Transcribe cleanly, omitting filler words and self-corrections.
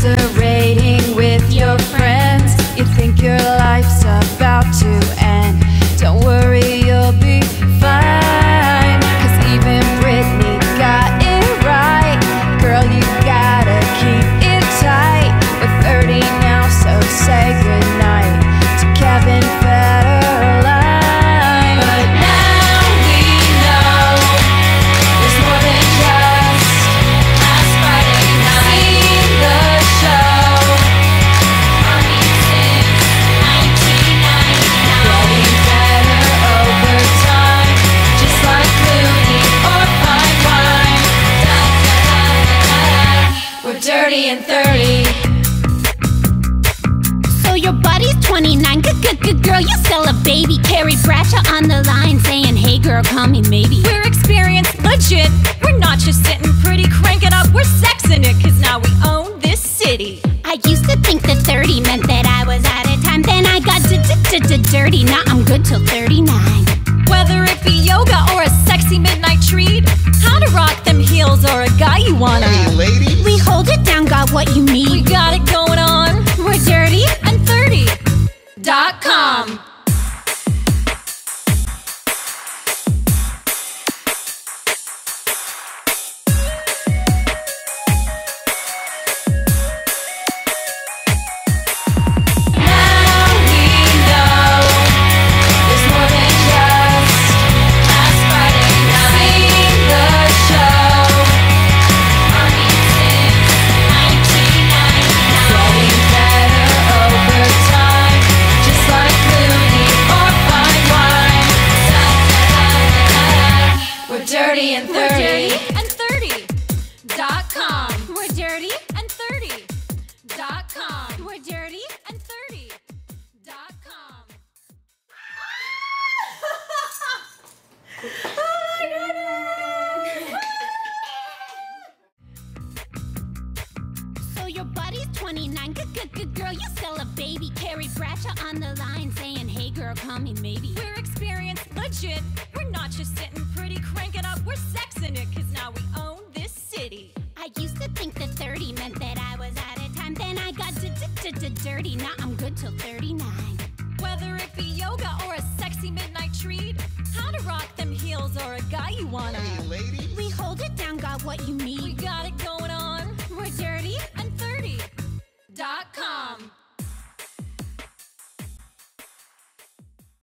commiserating with your friends. You think your life's about to end. Don't worry, you'll be fine, 'cause even Britney got it right. Girl, you gotta keep it tight. We're 30 now, so say goodnight to Kevin Federline. Dirty and 30. So your buddy's 29, good girl, you still a baby. Carrie Bradshaw on the line saying, hey girl, call me maybe. We're experienced, legit, we're not just sitting pretty. Crank it up, we're sexing it, 'cause now we own this city. I used to think that 30 meant that I was out of time. Then I got dirty, now I'm good till 39. Whether it be yoga or a sexy midnight treat, how to rock them heels or a guy you wanna. Hey ladies, we hold it down, got what you need. We got it going on. We're dirty and 30.com. Your buddy's 29, good girl, you still a baby. Carrie Bradshaw on the line saying, hey girl, call me maybe. We're experienced, legit, we're not just sitting pretty. Crank it up, we're sexing it, 'cause now we own this city. I used to think that 30 meant that I was out of time. Then I got dirty, now I'm good till 39. Whether it be yoga or a sexy midnight treat, how to rock them heels or a guy you wanna. Hey ladies, we hold it down, got what you need.